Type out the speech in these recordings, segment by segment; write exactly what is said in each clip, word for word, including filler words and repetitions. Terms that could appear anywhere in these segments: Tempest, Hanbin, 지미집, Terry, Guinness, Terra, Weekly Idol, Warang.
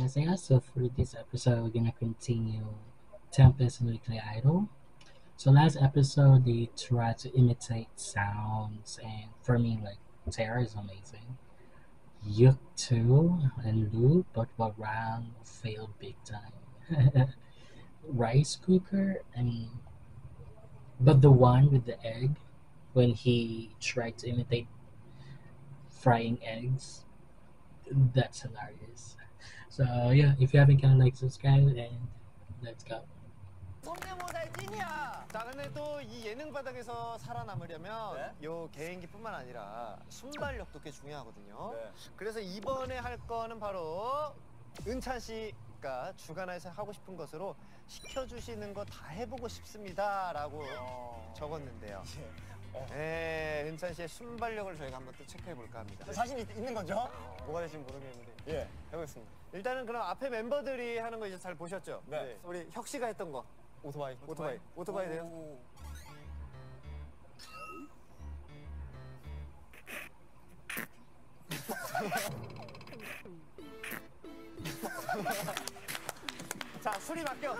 안녕하세요. So for this episode, we're gonna continue Tempest and Weekly Idol. So last episode, they tried to imitate sounds, and for me, like Terra is amazing. Yuk too and Lu, but Warang failed big time. Rice cooker, I mean, but the one with the egg, when he tried to imitate frying eggs, that's hilarious. So yeah, if you haven't, can like, subscribe, and let's go. 성대모사의 찐이야. 다른 애도 이 예능 바닥에서 살아남으려면 네? 요 개인기뿐만 아니라 순발력도 꽤 중요하거든요. 네. 그래서 이번에 할 거는 바로 은찬 씨가 주간에서 하고 싶은 것으로 시켜주시는 거 다 해보고 싶습니다라고 어... 적었는데요. 예. 어. 네, 은찬 씨의 순발력을 저희가 한번 또 체크해 볼까 합니다. 자신 있, 있는 거죠? 어. 뭐가 될지 모르겠는데. 예, 해보겠습니다. 일단은 그럼 앞에 멤버들이 하는 거 이제 잘 보셨죠? 네. 네. 우리 혁 씨가 했던 거. 오토바이. 오토바이. 오토바이, 오토바이 돼요? 자, 술이 맡겨.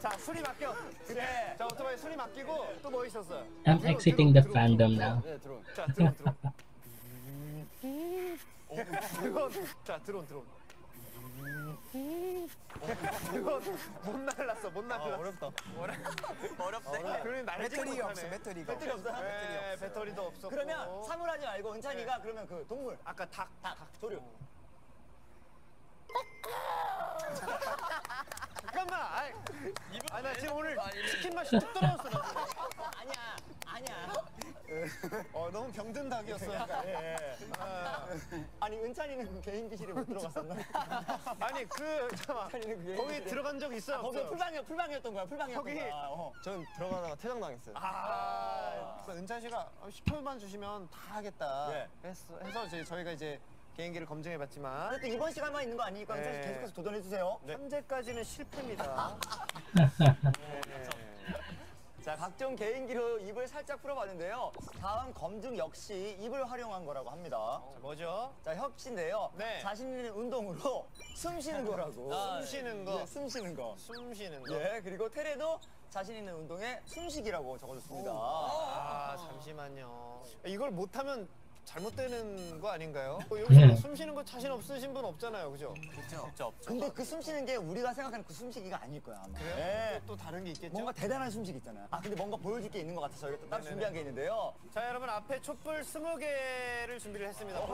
자, 술이 맡겨. 그래. 자, 오토바이 술이 맡기고 또 뭐 있었어요? I'm exiting the fandom now. 네, 들어. 자, 들어, 들어. 드론. 자, 드론, 드론. 드론. 못 날랐어, 못 날랐어. 어, 어렵다. 어렵대. 그러면 날리지 못하네. 배터리가 없어, 배터리가. 배터리 없어? 네, 배터리도 없어. 그러면 사물하지 말고 은찬이가 네. 그러면 그 동물. 아까 닭, 닭, 닭 조류. 잠깐만. 아이, 아니, 나 지금 오늘 치킨 맛이 못 들어왔어. 아니야, 아니야. 어, 너무 병든 닭이었어요. 그러니까, 예, 예. 아, 아니 은찬이는 그 개인기실에 못 들어갔었나? 아니 그 잠깐만 그 거기 들어간 적 있어요? 아, 거기 풀방이었, 풀방이었던 거야. 풀방이었던 거야. 어. 전 들어가다가 퇴장당했어요. 아, 아. 그래서 은찬 씨가 십 분만 주시면 다 하겠다 예. 했어, 해서 저희, 저희가 이제 개인기를 검증해봤지만 어쨌든 이번 시간만 있는 거 아니니까 은찬 씨 계속해서 도전해주세요. 네. 삼 제까지는 실패입니다. 네. 자, 각종 개인기로 입을 살짝 풀어봤는데요. 다음 검증 역시 입을 활용한 거라고 합니다. 자, 뭐죠? 자, 협시인데요. 네. 자신 있는 운동으로 숨 쉬는 거라고. 아, 숨 쉬는 거. 예, 숨 쉬는 거. 숨 쉬는 거. 예, 그리고 테레도 자신 있는 운동에 숨쉬기라고 적어줬습니다. 오. 아, 잠시만요. 이걸 못하면 잘못되는 거 아닌가요? 여기서 숨 쉬는 거 자신 없으신 분 없잖아요, 그죠? 그렇죠, 없죠, 없죠. 근데 그 숨 쉬는 게 우리가 생각하는 그 숨쉬기가 아닐 거야, 아마. 그래요? 네. 또, 또 다른 게 있겠죠? 뭔가 대단한 숨쉬기 있잖아요. 아, 근데 뭔가 보여줄 게 있는 것 같아서 저희가 또 따로 준비한 게 있는데요. 자, 여러분 앞에 촛불 스무 개를 준비를 했습니다. 예.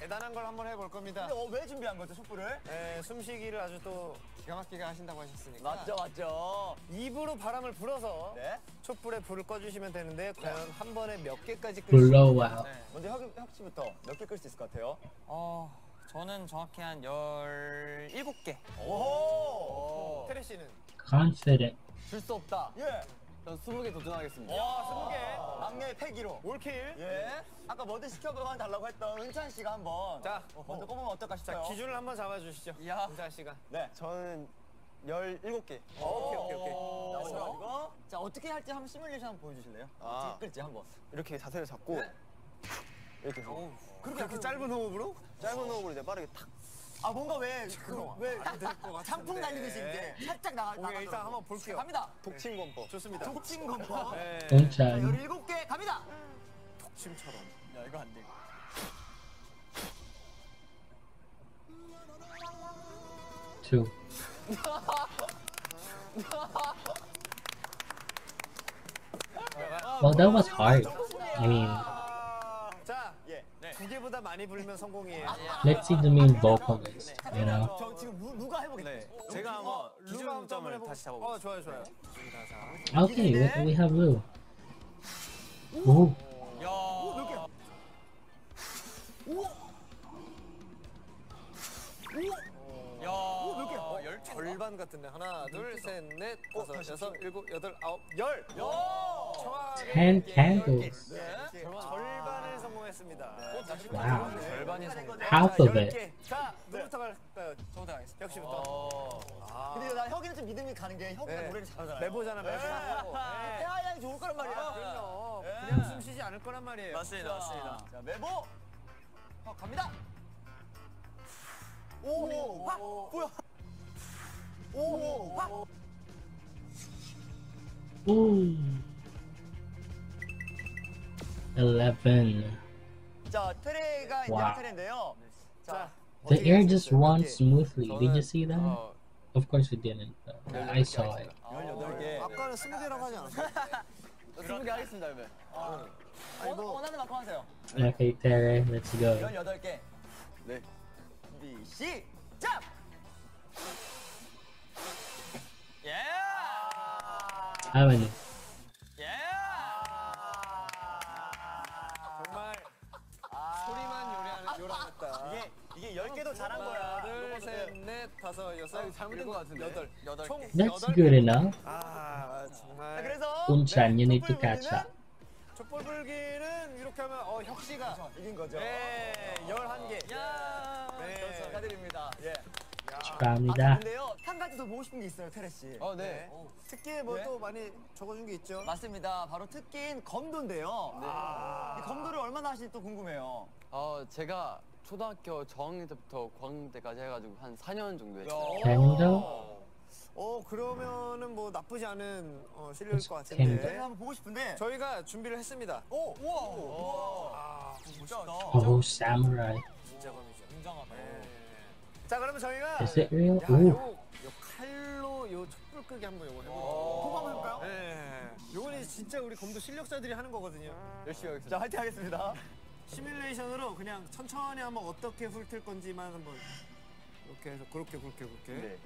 대단한 걸 한번 해볼 겁니다. 근데 어, 왜 준비한 거죠, 촛불을? 네, 숨쉬기를 아주 또 기가 막히게 하신다고 하셨으니까. 맞죠, 맞죠. 입으로 바람을 불어서 네? 촛불에 불을 꺼주시면 되는데 과연 네. 한 번에 몇 개까지 끌 수 있을까요? 네. 먼저 혁씨부터 몇 개 끌 수 있을 것 같아요? 어, 저는 정확히 한 열일곱 개. 오! 테리 씨는? 컨시더레. 줄 수 없다. 예. 전 스무 개 도전하겠습니다. 와, 스무 개. 막내의 패기로. 올킬. 예. 아까 뭐든 시켜보면 달라고 했던 은찬 씨가 한번. 자, 먼저 꼽으면 어떨까 싶어요. 자, 기준을 한번 잡아주시죠. 이야. 은찬 씨가. 네. 저는 열일곱 개. 오, 오케이, 오케이, 오케이. 나오셔가지고. 자, 어떻게 할지 한번 시뮬레이션 한번 보여주실래요? 아. 어떻게 끌지 한번. 이렇게 자세를 잡고. 네. 이렇게. 오. 그렇게, 그렇게 짧은 호흡으로? 짧은 호흡으로 이제 빠르게 탁. 아, 뭔가 왜, 그, 왜, 장풍 날리듯이 이제 살짝 나가, 나가. 일단 한번 볼게요. 갑니다. 독침검법. 좋습니다. 독침검법. 동찬. 열일곱 개 갑니다. 독침처럼. 야, 이거 안 돼. 이. Well, that was hard. I mean. 두 개보다 많이 불면 성공이에요. Let's see the main vocalist, you know. 저 지금 누가 해보겠네. 제가 한번 기준점을 다시 잡아볼게요. 어, 좋아요, 좋아요. Okay, what do we have, Lou? 오. 야. 오, 몇 개? 오. 오. 야. 오, 몇 개? 어, 열 절반 같은데. 하나, 둘, 셋, 넷, 다섯, 여섯, 일곱, 여덟, 아홉, 열. Ten candles. 절반을 성공했습니다. Wow. 절반이 성공. Half of it. 자, 누구부터 갈까요? 저부터 가겠습니다. 혁씨부터. 근데 나 혁이는 좀 믿음이 가는 게 혁이가 네. 노래를 잘하잖아요. 매보잖아, 매보. 태아양이 좋을 거란 말이야. 그럼요. 그냥 숨 쉬지 않을 거란 말이에요. 맞습니다, 맞습니다. 자, 매보. 아, 화! 뭐야? 오! 화! 오! eleven. 자, 테레가 이제 할 차례인데요. 자, the air just ran smoothly. Did you see that? Of course we didn't. I saw it. 아까는 스무개라고 하지 않았어요? 스무개 하겠습니다, 여러분. 원하는 만큼 하세요. Okay, Terry, let's go. 열여덟 개. 네. 시작! 예! How many? 예! 정말 소리만 요리하는 요란했다. 이게 이게 열 개도 잘한 거야. 둘, 셋, 넷, 다섯, 여섯. 잘못된 거 같은데. 여덟, 여덟 개. That's good enough. 아, 정말. 그래서 운찬 you need to catch up. 촛불 불기는 이렇게 하면 어 혁씨가 이긴 거죠. 네, 열한 개. 야, 네, 축하드립니다. 예, 축하합니다. 아, 근데요, 한 가지 더 보고 싶은 게 있어요, 테레 씨. 어, 네. 네. 특기에 뭐 또 네? 많이 적어준 게 있죠? 맞습니다. 바로 특기인 검도인데요. 네. 아 이 검도를 얼마나 하실지 또 궁금해요. 어, 제가 초등학교 저학년 때부터 고학년 때까지 해가지고 한 사 년 정도 했어요. 검도? 어 그러면은 뭐 나쁘지 않은 어, 실력일 것 같은데 저희가 한번 보고 싶은데 저희가 준비를 했습니다. 오! 우와! 우와. 아, 멋있다. 오, 사무라이. 진짜 감이죠. 굉장하다. 네. 자, 그러면 저희가 요, 요 칼로 요 촛불 끄기 한번 요거 해볼까요? 호감 해볼까요? 네. 요거는 진짜 우리 검도 실력자들이 하는 거거든요. 열심히 하겠습니다. 자, 화이팅 하겠습니다. 시뮬레이션으로 그냥 천천히 한번 어떻게 훑을 건지만 한번 이렇게 해서 그렇게 그렇게 그렇게. 네.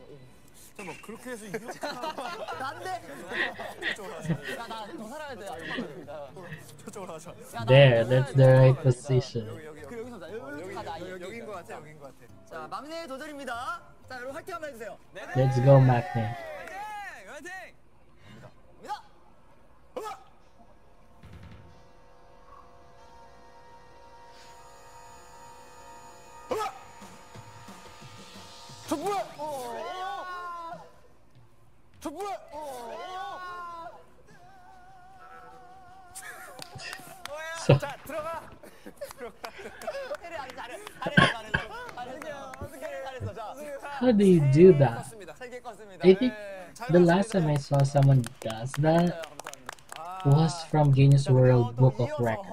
잠깐만 그렇게 해서 이렇게 난데? 나나더 살아야 돼. 저쪽으로 가자. There, that's the right position. 여기 여기 여기 가자. 여기인 것 같아. 여기인 것 같아. 자, 막내의 도전입니다. 자, 여러분 화이팅 한번 해주세요. Let's go, 막내. 화이팅! 갑니다. 갑니다. 으아! 촛불! 촛불! 뭐야? 자, 들어가! 들어가! 테레 아주 잘해! 잘했어! 잘했어! How do you do that? I think the last time I saw someone does that was from Guinness World Book of Records.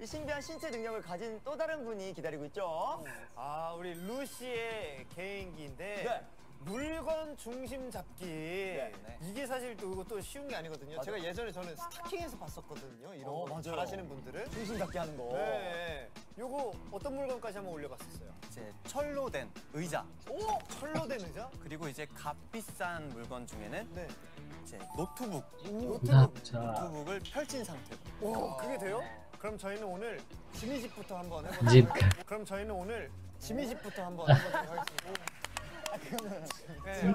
이 신비한 신체 능력을 가진 또 다른 분이 기다리고 있죠? 아, 우리 루시의 개인기인데 물건 중심 잡기. 네, 네. 이게 사실 또, 또 쉬운 게 아니거든요. 맞아. 제가 예전에 저는 스타킹에서 봤었거든요. 이런 어, 거 잘하시는 분들을 중심 잡기 하는 거. 네. 요거 어떤 물건까지 한번 올려봤었어요? 이제 철로 된 의자. 오! 철로 된 의자? 그리고 이제 값비싼 물건 중에는 네. 이제 노트북. 오, 노트북. 자. 노트북을 펼친 상태로. 오, 그게 돼요? 그럼 저희는 오늘 지미집부터 한번 해보도록 하겠습니다. 그럼 저희는 오늘 지미집부터 한번 해보도록 하겠습니다. 네.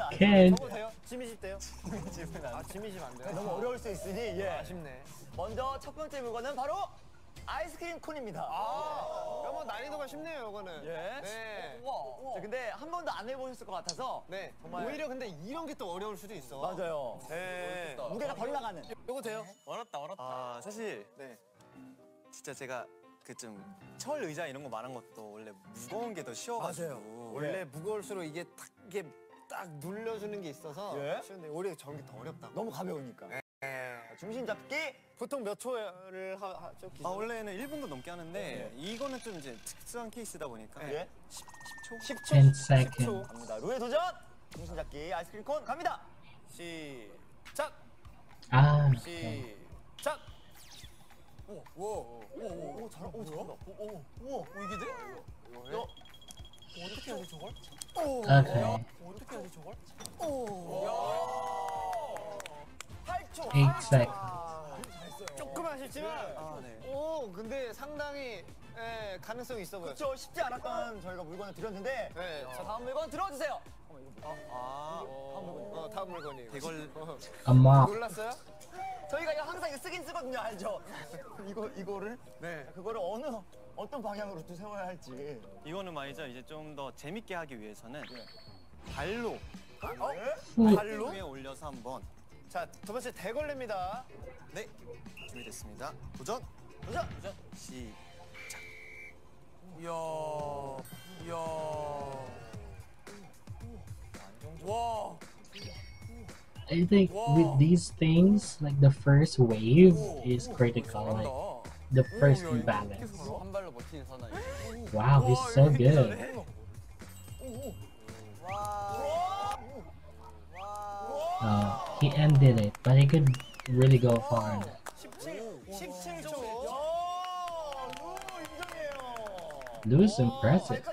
저거 돼요? 지미집 돼요? 지미집은 안 돼요. 아, 지미집 안 돼요? 너무 어려울 수 있으니 예. 아쉽네. 먼저 첫 번째 물건은 바로 아이스크림 콘입니다. 아, 너무 난이도가 쉽네요, 이거는. 예. 네. 우와. 자, 근데 한 번도 안 해보셨을 것 같아서. 네. 정말. 오히려 근데 이런 게 또 어려울 수도 있어. 맞아요. 네. 네. 무게가 덜 나가는. 요거 돼요? 어렵다, 어렵다. 아, 사실. 네. 진짜 제가. 그 좀 철 의자 이런 거 말한 것도 원래 무거운 게 더 쉬워가지고 맞아요. 원래 예. 무거울수록 이게 딱 이게 딱 눌려주는 게 있어서 예? 쉬운데 올해 저런 게 더 어렵다. 너무 가벼우니까. 예. 자, 중심 잡기 보통 몇 초를 하죠? 아, 원래는 일 분도 넘게 하는데 예. 이거는 좀 이제 특수한 케이스다 보니까 예? 십 초 갑니다. 루의 도전 중심 잡기 아이스크림 콘 갑니다. 시작. 아, 시작. 오오오오 잘한다. 오오오오 이게 돼? 너 어떻게 해야지 저걸? 오 어떻게 해야지 저걸? 오 팔 초. 조금 아쉽지만 오 근데 상당히 예 가능성이 있어 보여요. 그렇죠. 쉽지 않았던 저희가 물건을 드렸는데 자 다음 물건 들어주세요. 아 다음 물건 다음 물건이 이걸 엄마 몰랐어요? 저희가 이거 항상 이거 쓰긴 쓰거든요, 알죠? 이거 이거를 네 그거를 어느 어떤 방향으로 또 세워야 할지 이거는 말이죠. 이제 좀 더 재밌게 하기 위해서는 네. 발로 어? 네? 발로 위에 올려서 한번 자 두 번째 대걸레입니다. 네 준비됐습니다. 도전 도전 도전 시작. 이야 이야 I think with these things, like the first wave is critical, like the first imbalance. Wow, he's so good. Oh, he ended it, but he could really go far on that. Lou's impressive.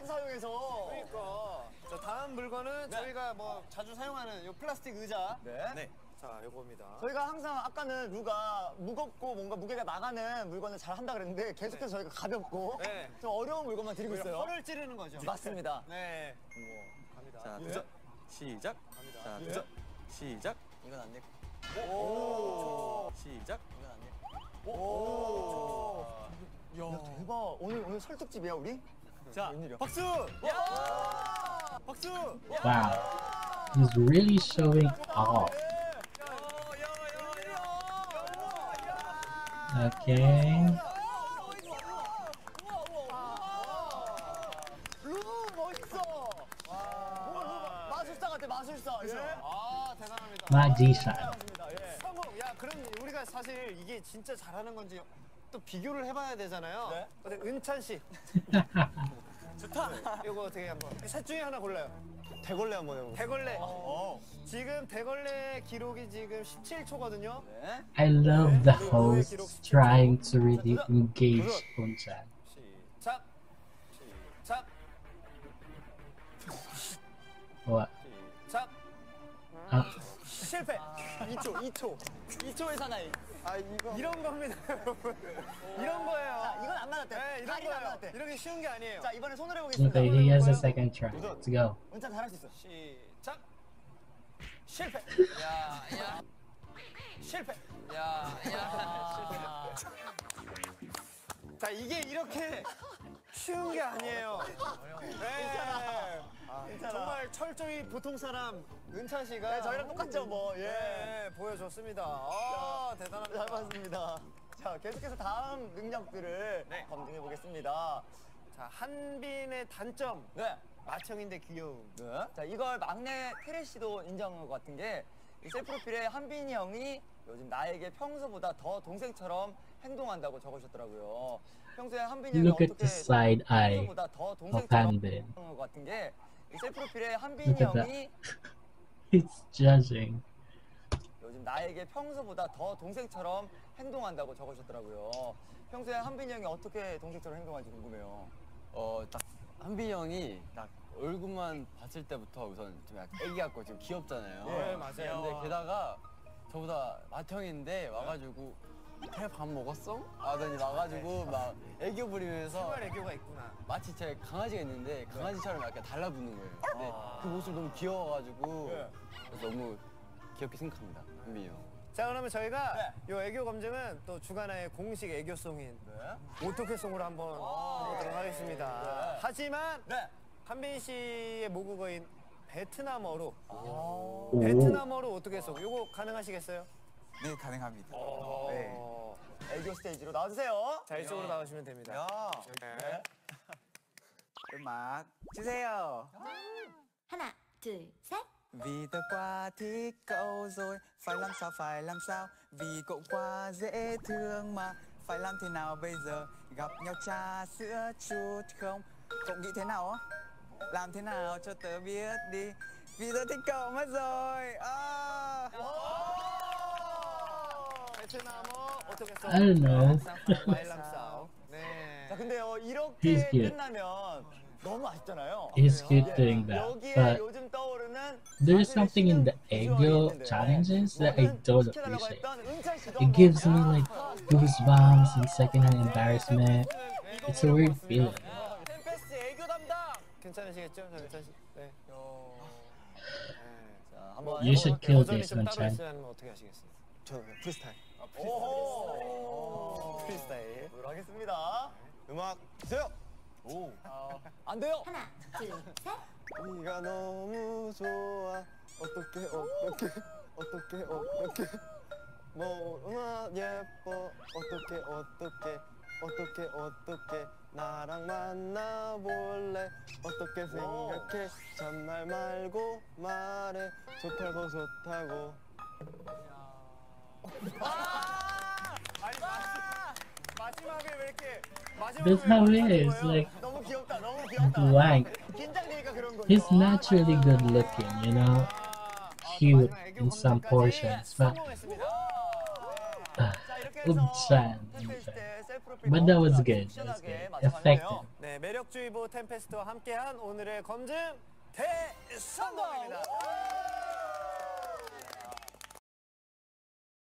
자주 사용하는 요 플라스틱 의자. 네. 네. 자, 요겁니다. 저희가 항상 아까는 루가 무겁고 뭔가 무게가 나가는 물건을 잘 한다 그랬는데 계속해서 네. 저희가 가볍고 네. 좀 어려운 물건만 드리고 있어요. 혀를 찌르는 거죠. 맞습니다. 네. 오, 갑니다. 자, 도전. 예. 시작. 갑니다. 자, 도전. 예. 시작. 이건 안 돼. 오. 오. 시작. 이건 안 돼. 오. 오. 야, 대박. 오늘 오늘 설득집이야, 우리? 자, 박수. 야! 박수. 야! 와우. He's really showing off. Okay. Magician. 야, 그럼 우리가 사실 이게 진짜 잘하는 건지 또 비교를 해봐야 되잖아요. 근데 은찬 씨. 좋다. 이거 어떻게 한번 셋 중에 하나 골라요. 대걸레 한번 해보세요. 대걸레. 어. 지금 대걸레 기록이 지금 십칠 초거든요. 네. I love the host trying to really engage 혼자. 시작. 시작. 와. 시작. 아. 실패. 이 초, 이 초, 이 초의 사나이. 아, 이거. 이런 겁니다, 여러분. 이런 거예요. 자, 이건 안 맞았대. 네, 이런 거예요. 안 맞았대. 이렇게 쉬운 게 아니에요. 자, 이번에 손으로 해보겠습니다. Okay, he has a second try. Let's go. 은찬 잘할 수 있어. 시작. 실패. 야, 야. 실패. 야, 야. 실패. 자, 이게 이렇게 쉬운 게 아니에요. 네. 아, 정말 철저히 보통 사람 은찬 씨가 네, 저희랑 똑같죠 뭐. 예, 네, 보여줬습니다. 아, 대단합니다. 잘 봤습니다. 자, 계속해서 다음 능력들을 네. 검증해 보겠습니다. 자, 한빈의 단점. 네. 마청인데 귀여움. 네. 자, 이걸 막내 테리 씨도 인정한 것 같은 게 이 셀프 프로필에 한빈이 형이 요즘 나에게 평소보다 더 동생처럼 행동한다고 적으셨더라고요. 평소에 한빈이 형이 어떻게 평소보다 더 동생처럼 행동한 것 같은 게 셀프 프로필에 한빈이 형이 It's judging. 요즘 나에게 평소보다 더 동생처럼 행동한다고 적으셨더라고요. 평소에 한빈이 형이 어떻게 동생처럼 행동하는지 궁금해요. 어, 딱 한빈이 형이 딱 얼굴만 봤을 때부터 우선 좀 약간 애기 같고 지금 귀엽잖아요. 네, 맞아요. 근데 게다가 저보다 맏형인데 와가지고 걔 밥 먹었어? 하더니 와가지고 막 애교 부리면서 정말 애교가 있구나. 마치 제 강아지가 있는데 강아지처럼 약간 달라붙는 거예요. 근데 아 그 모습 너무 귀여워가지고 그래서 너무 귀엽게 생각합니다, 한빈이 형. 자, 그러면 저희가 네. 요 애교 검증은 또 주간의 공식 애교송인 네. 오토케송으로 한번 해보도록 하겠습니다. 네. 하지만 네. 한빈 씨의 모국어인 베트남어로 아 베트남어로 오토케송 요거 가능하시겠어요? 네, 가능합니다. 네. 애교 스테이지로 나와주세요. 자, 이쪽으로 야. 나오시면 됩니다. 네. 음악 주세요. 하나, 둘, 셋. Vì tôi quá thích cậu rồi, phải làm sao phải làm sao? Vì cậu quá dễ thương mà, phải làm thế nào bây giờ? Gặp nhau trà sữa chút không? Cậu nghĩ thế nào á? Làm thế nào cho tớ biết đi? Vì tôi thích cậu mất rồi. À. I don't know. 자, 근데요, 이렇게 끝나면 너무 아쉽잖아요. He's cute doing that, but there is something in the ego challenges that I don't appreciate. It gives me like goosebumps and secondhand embarrassment. It's a weird feeling. 템페스트 애교 담당. 괜찮으시겠죠, 은찬 씨? 네. 자, 한번 You should kill this, 은찬. 어떻게 하시겠어요? 저 프리스타일. 오, 프리스타일. 뭘 하겠습니다. 음악 주세요. 오. 아, 안 돼요. 하나, 둘, 셋. 네가 너무 좋아. 어떻게 어떻게 어떻게 어떻게 뭐 음악 예뻐. 어떻게 어떻게 어떻게 어떻게 나랑 만나볼래. 어떻게 생각해. 잔말 말고 말해. 좋다고 좋다고. That's how he is, like, like, he's naturally good looking, you know, cute in some portions, but, uh, but that was good, that was good, effective. 매력주의보 템페스트와 함께한 오늘의 검증 대성공입니다.